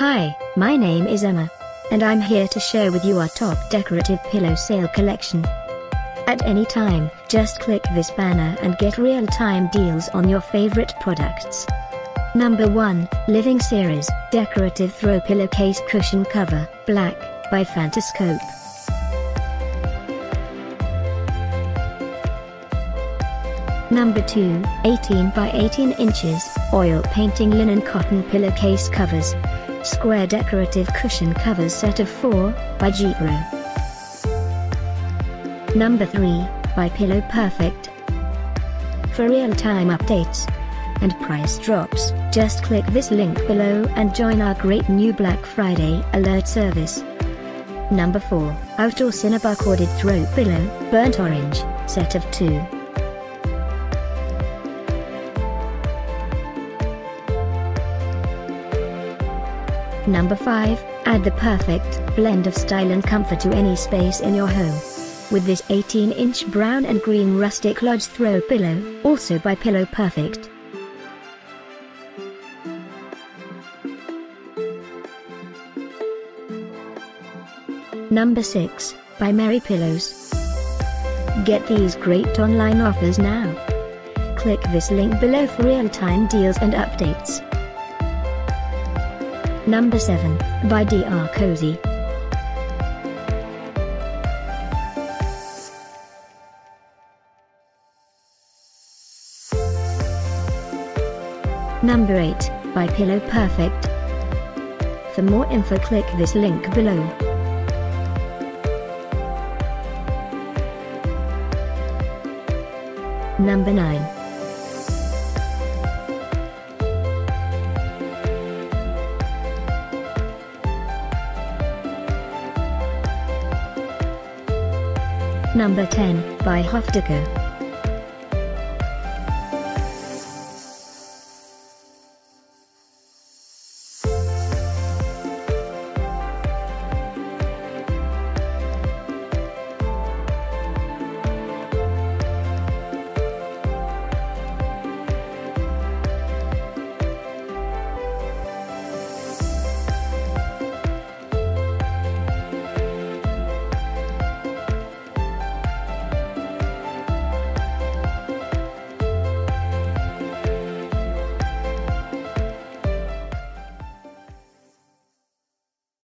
Hi, my name is Emma, and I'm here to share with you our top decorative pillow sale collection. At any time, just click this banner and get real-time deals on your favorite products. Number 1, Living Series, Decorative Throw Pillowcase Cushion Cover, Black, by Phantoscope. Number 2, 18 by 18 inches, Oil Painting Linen Cotton Pillowcase Covers, Square Decorative Cushion Covers Set of 4, by Geepro. Number 3, by Pillow Perfect. For real-time updates and price drops, just click this link below and join our great new Black Friday alert service. Number 4, Outdoor Cinnabar Corded Throw Pillow, Burnt Orange, Set of 2. Number 5, add the perfect blend of style and comfort to any space in your home with this 18-inch brown and green rustic lodge throw pillow, also by Pillow Perfect. Number 6, by Merry Pillows. Get these great online offers now. Click this link below for real-time deals and updates. Number 7, by Drcosy. Number 8, by Pillow Perfect. For more info, click this link below. Number 9. Number 10, by Hofdeco.